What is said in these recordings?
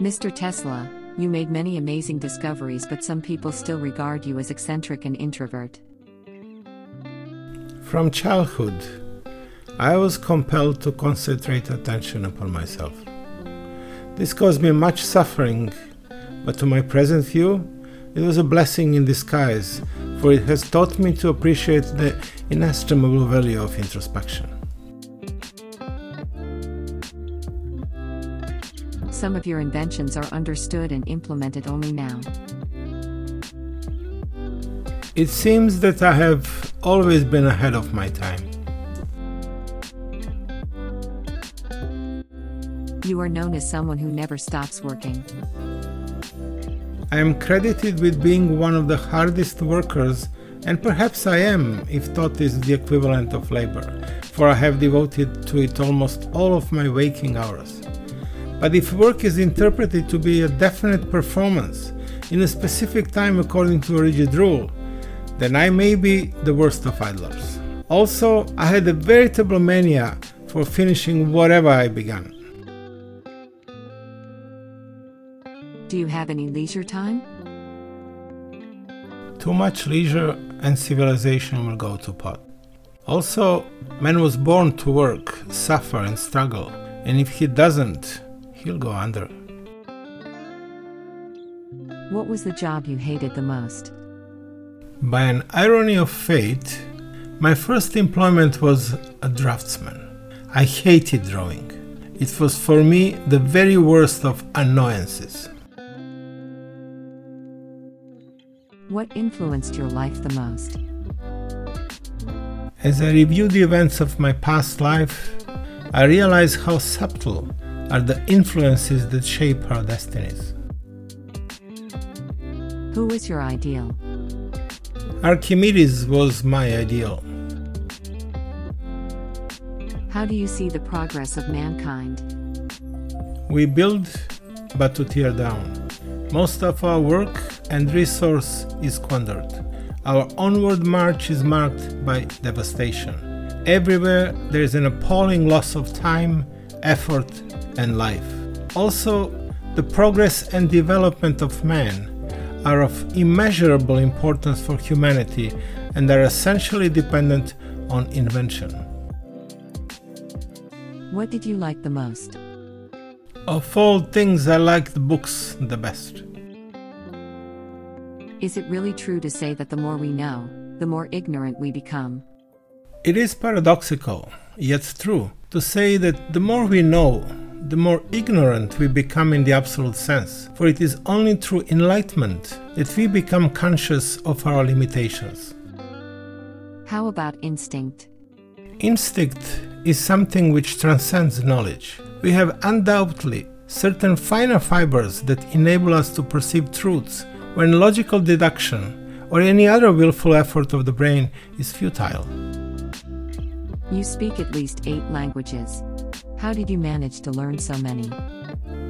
Mr. Tesla, you made many amazing discoveries, but some people still regard you as eccentric and introvert. From childhood, I was compelled to concentrate attention upon myself. This caused me much suffering, but to my present view, it was a blessing in disguise, for it has taught me to appreciate the inestimable value of introspection. Some of your inventions are understood and implemented only now. It seems that I have always been ahead of my time. You are known as someone who never stops working. I am credited with being one of the hardest workers, and perhaps I am, if thought is the equivalent of labor, for I have devoted to it almost all of my waking hours. But if work is interpreted to be a definite performance, in a specific time according to a rigid rule, then I may be the worst of idlers. Also, I had a veritable mania for finishing whatever I began. Do you have any leisure time? Too much leisure and civilization will go to pot. Also, man was born to work, suffer and struggle, and if he doesn't, he'll go under. What was the job you hated the most? By an irony of fate, my first employment was a draftsman. I hated drawing. It was for me the very worst of annoyances. What influenced your life the most? As I review the events of my past life, I realize how subtle are the influences that shape our destinies. Who is your ideal? Archimedes was my ideal. How do you see the progress of mankind? We build, but to tear down. Most of our work and resource is squandered. Our onward march is marked by devastation. Everywhere there is an appalling loss of time, effort, and life. Also, the progress and development of man are of immeasurable importance for humanity and are essentially dependent on invention. What did you like the most? Of all things, I liked books the best. Is it really true to say that the more we know, the more ignorant we become? It is paradoxical, yet true, to say that the more we know, the more ignorant we become in the absolute sense, for it is only through enlightenment that we become conscious of our limitations. How about instinct? Instinct is something which transcends knowledge. We have undoubtedly certain finer fibers that enable us to perceive truths when logical deduction or any other willful effort of the brain is futile. You speak at least 8 languages. How did you manage to learn so many?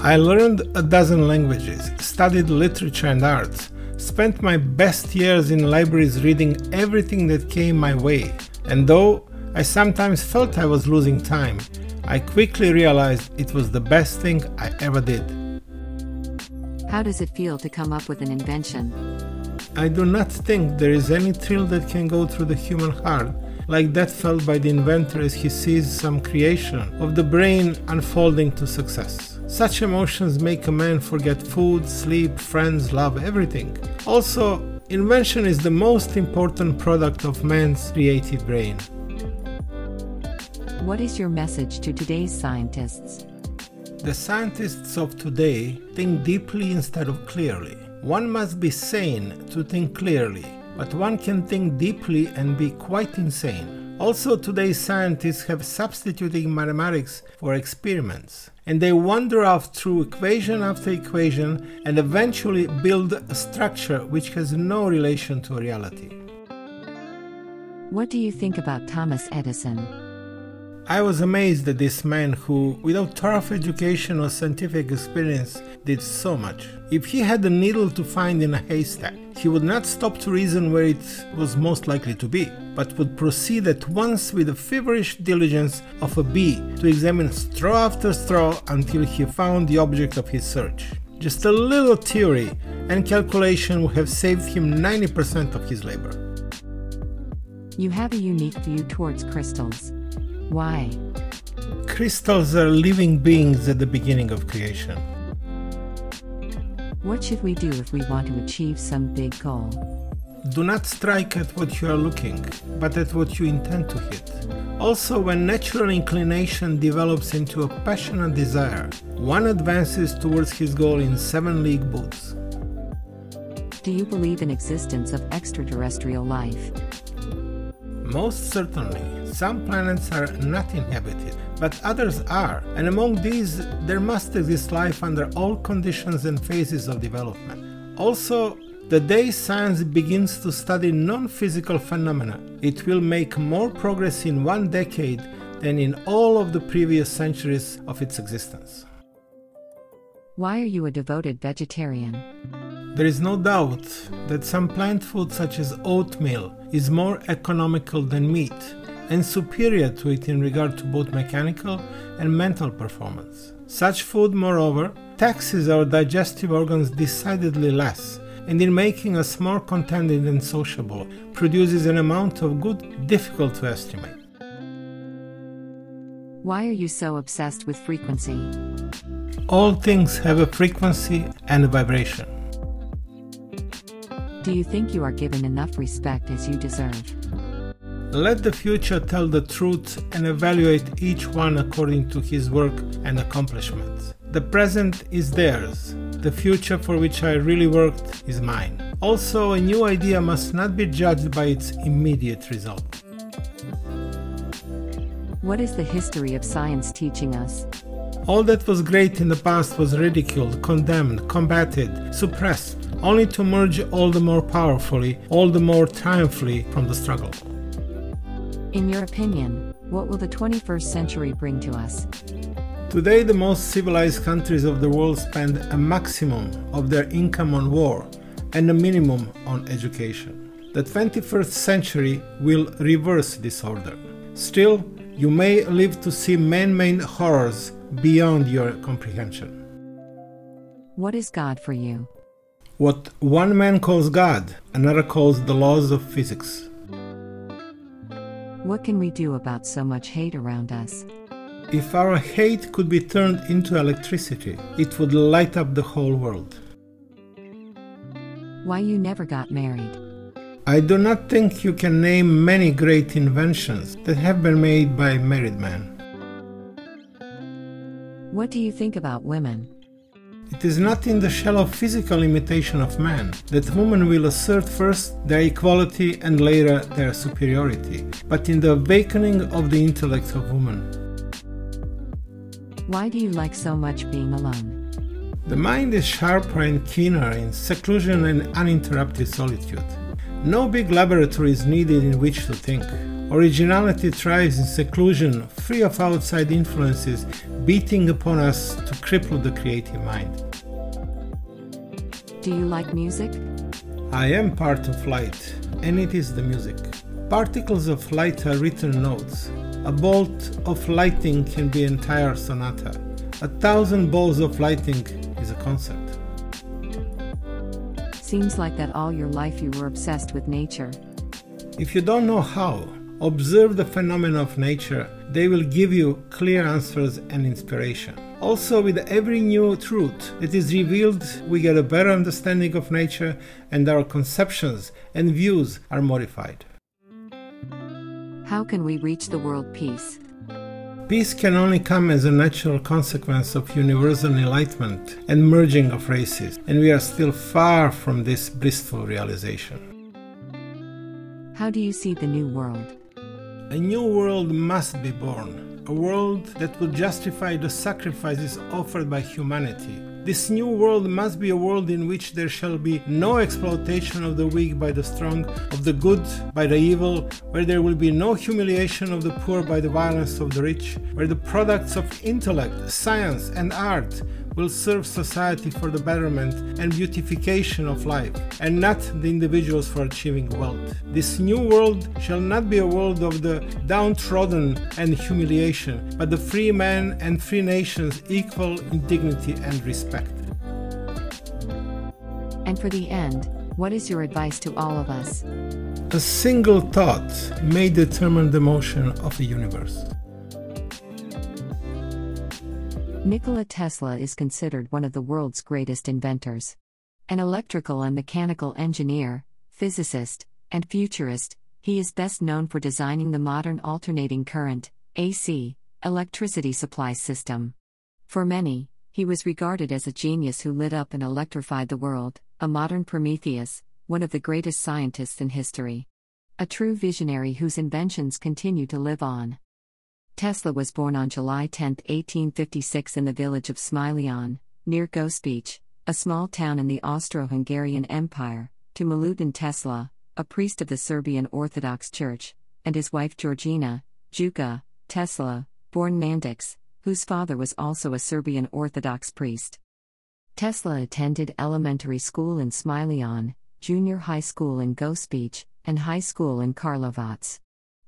I learned a dozen languages, studied literature and arts, spent my best years in libraries reading everything that came my way, and though I sometimes felt I was losing time, I quickly realized it was the best thing I ever did. How does it feel to come up with an invention? I do not think there is any thrill that can go through the human heart like that felt by the inventor as he sees some creation of the brain unfolding to success. Such emotions make a man forget food, sleep, friends, love, everything. Also, invention is the most important product of man's creative brain. What is your message to today's scientists? The scientists of today think deeply instead of clearly. One must be sane to think clearly, but one can think deeply and be quite insane. Also, today's scientists have substituted mathematics for experiments, and they wander off through equation after equation and eventually build a structure which has no relation to reality. What do you think about Thomas Edison? I was amazed at this man who, without thorough education or scientific experience, did so much. If he had a needle to find in a haystack, he would not stop to reason where it was most likely to be. but would proceed at once with the feverish diligence of a bee to examine straw after straw until he found the object of his search. Just a little theory and calculation would have saved him 90% of his labor. You have a unique view towards crystals. Why? Crystals are living beings at the beginning of creation. What should we do if we want to achieve some big goal? Do not strike at what you are looking, but at what you intend to hit. Also, when natural inclination develops into a passionate desire, one advances towards his goal in 7-league boots. Do you believe in existence of extraterrestrial life? Most certainly. Some planets are not inhabited, but others are, and among these there must exist life under all conditions and phases of development. Also, the day science begins to study non-physical phenomena, it will make more progress in 1 decade than in all of the previous centuries of its existence. Why are you a devoted vegetarian? There is no doubt that some plant food such as oatmeal is more economical than meat and superior to it in regard to both mechanical and mental performance. Such food, moreover, taxes our digestive organs decidedly less, and in making us more contented and sociable, produces an amount of good difficult to estimate. Why are you so obsessed with frequency? All things have a frequency and a vibration. Do you think you are given enough respect as you deserve? Let the future tell the truth and evaluate each one according to his work and accomplishments. The present is theirs, the future for which I really worked is mine. Also, a new idea must not be judged by its immediate result. What is the history of science teaching us? All that was great in the past was ridiculed, condemned, combated, suppressed, only to emerge all the more powerfully, all the more triumphantly from the struggle. In your opinion, what will the 21st century bring to us? Today, the most civilized countries of the world spend a maximum of their income on war and a minimum on education. The 21st century will reverse this order. Still, you may live to see man-made horrors beyond your comprehension. What is God for you? What one man calls God, another calls the laws of physics. What can we do about so much hate around us? If our hate could be turned into electricity, it would light up the whole world. Why you never got married? I do not think you can name many great inventions that have been made by married men. What do you think about women? It is not in the shallow physical limitation of man that women will assert first their equality and later their superiority, but in the awakening of the intellect of woman. Why do you like so much being alone? The mind is sharper and keener in seclusion and uninterrupted solitude. No big laboratory is needed in which to think. Originality thrives in seclusion, free of outside influences, beating upon us to cripple the creative mind. Do you like music? I am part of light, and it is the music. Particles of light are written notes. A bolt of lightning can be an entire sonata. 1,000 balls of lightning is a concert. Seems like that all your life you were obsessed with nature. If you don't know how, observe the phenomena of nature, they will give you clear answers and inspiration. Also, with every new truth that is revealed, we get a better understanding of nature and our conceptions and views are modified. How can we reach the world peace? Peace can only come as a natural consequence of universal enlightenment and merging of races, and we are still far from this blissful realization. How do you see the new world? A new world must be born, a world that will justify the sacrifices offered by humanity. This new world must be a world in which there shall be no exploitation of the weak by the strong, of the good by the evil, where there will be no humiliation of the poor by the violence of the rich, where the products of intellect, science and art will serve society for the betterment and beautification of life, and not the individuals for achieving wealth. This new world shall not be a world of the downtrodden and humiliation, but the free man and free nations equal in dignity and respect. And for the end, what is your advice to all of us? A single thought may determine the motion of the universe. Nikola Tesla is considered one of the world's greatest inventors. An electrical and mechanical engineer, physicist, and futurist, he is best known for designing the modern alternating current (AC) electricity supply system. For many, he was regarded as a genius who lit up and electrified the world, a modern Prometheus, one of the greatest scientists in history. A true visionary whose inventions continue to live on. Tesla was born on July 10, 1856 in the village of Smiljan, near Gospic, a small town in the Austro-Hungarian Empire, to Milutin Tesla, a priest of the Serbian Orthodox Church, and his wife Georgina, Juka, Tesla, born Mandić, whose father was also a Serbian Orthodox priest. Tesla attended elementary school in Smiljan, junior high school in Gospic, and high school in Karlovac.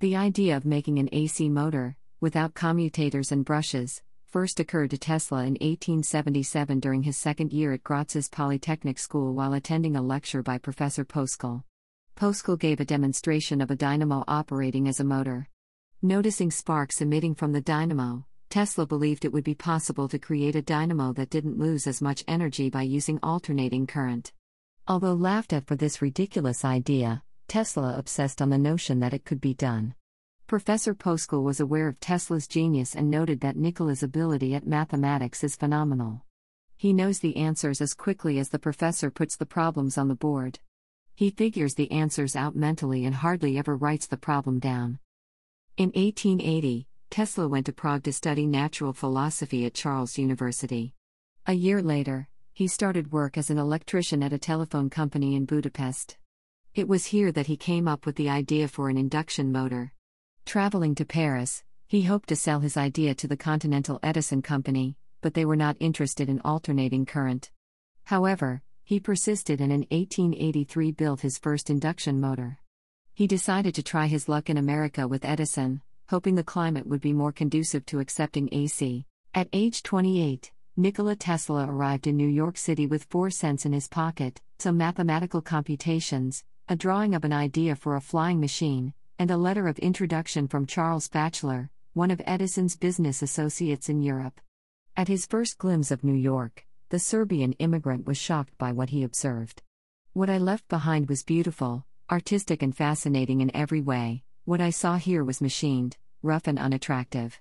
The idea of making an AC motor, without commutators and brushes, first occurred to Tesla in 1877 during his second year at Graz's Polytechnic School while attending a lecture by Professor Poeschl. Poeschl gave a demonstration of a dynamo operating as a motor. Noticing sparks emitting from the dynamo, Tesla believed it would be possible to create a dynamo that didn't lose as much energy by using alternating current. Although laughed at for this ridiculous idea, Tesla obsessed on the notion that it could be done. Professor Poeschl was aware of Tesla's genius and noted that Nikola's ability at mathematics is phenomenal. He knows the answers as quickly as the professor puts the problems on the board. He figures the answers out mentally and hardly ever writes the problem down. In 1880, Tesla went to Prague to study natural philosophy at Charles University. A year later, he started work as an electrician at a telephone company in Budapest. It was here that he came up with the idea for an induction motor. Traveling to Paris, he hoped to sell his idea to the Continental Edison Company, but they were not interested in alternating current. However, he persisted and in 1883 built his first induction motor. He decided to try his luck in America with Edison, hoping the climate would be more conducive to accepting AC. At age 28, Nikola Tesla arrived in New York City with 4 cents in his pocket, some mathematical computations, a drawing of an idea for a flying machine, and a letter of introduction from Charles Batchelor, one of Edison's business associates in Europe. At his first glimpse of New York, the Serbian immigrant was shocked by what he observed. "What I left behind was beautiful, artistic and fascinating in every way. What I saw here was machined, rough and unattractive.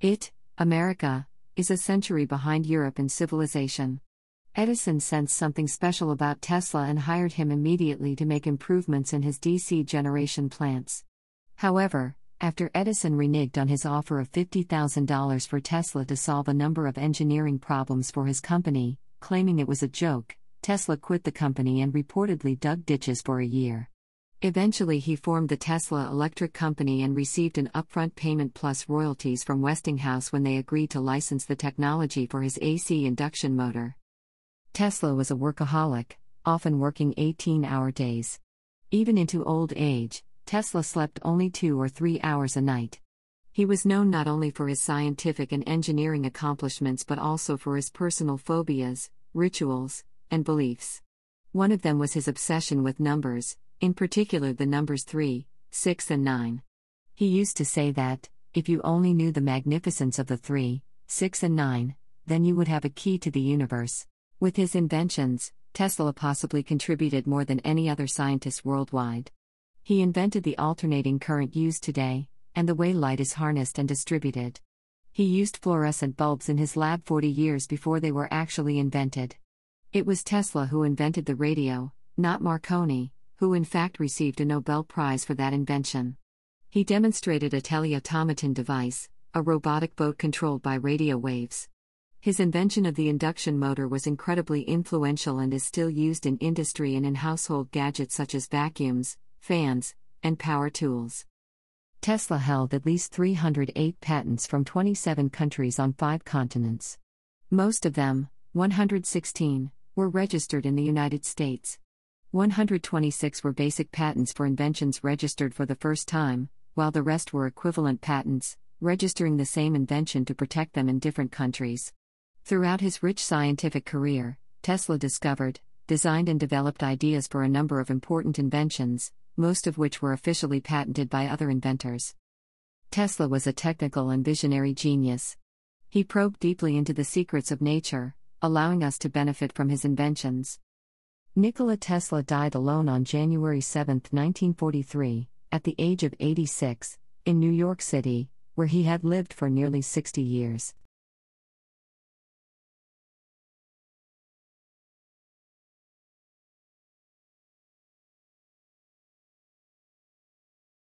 It, America, is a century behind Europe in civilization." Edison sensed something special about Tesla and hired him immediately to make improvements in his DC generation plants. However, after Edison reneged on his offer of $50,000 for Tesla to solve a number of engineering problems for his company, claiming it was a joke, Tesla quit the company and reportedly dug ditches for a year. Eventually he formed the Tesla Electric Company and received an upfront payment plus royalties from Westinghouse when they agreed to license the technology for his AC induction motor. Tesla was a workaholic, often working 18-hour days. Even into old age, Tesla slept only 2 or 3 hours a night. He was known not only for his scientific and engineering accomplishments but also for his personal phobias, rituals, and beliefs. One of them was his obsession with numbers, in particular the numbers 3, 6 and 9. He used to say that, if you only knew the magnificence of the 3, 6 and 9, then you would have a key to the universe. With his inventions, Tesla possibly contributed more than any other scientist worldwide. He invented the alternating current used today, and the way light is harnessed and distributed. He used fluorescent bulbs in his lab 40 years before they were actually invented. It was Tesla who invented the radio, not Marconi, who in fact received a Nobel Prize for that invention. He demonstrated a teleautomaton device, a robotic boat controlled by radio waves. His invention of the induction motor was incredibly influential and is still used in industry and in household gadgets such as vacuums, fans, and power tools. Tesla held at least 308 patents from 27 countries on 5 continents. Most of them, 116, were registered in the United States. 126 were basic patents for inventions registered for the first time, while the rest were equivalent patents, registering the same invention to protect them in different countries. Throughout his rich scientific career, Tesla discovered, designed and developed ideas for a number of important inventions, most of which were officially patented by other inventors. Tesla was a technical and visionary genius. He probed deeply into the secrets of nature, allowing us to benefit from his inventions. Nikola Tesla died alone on January 7, 1943, at the age of 86, in New York City, where he had lived for nearly 60 years.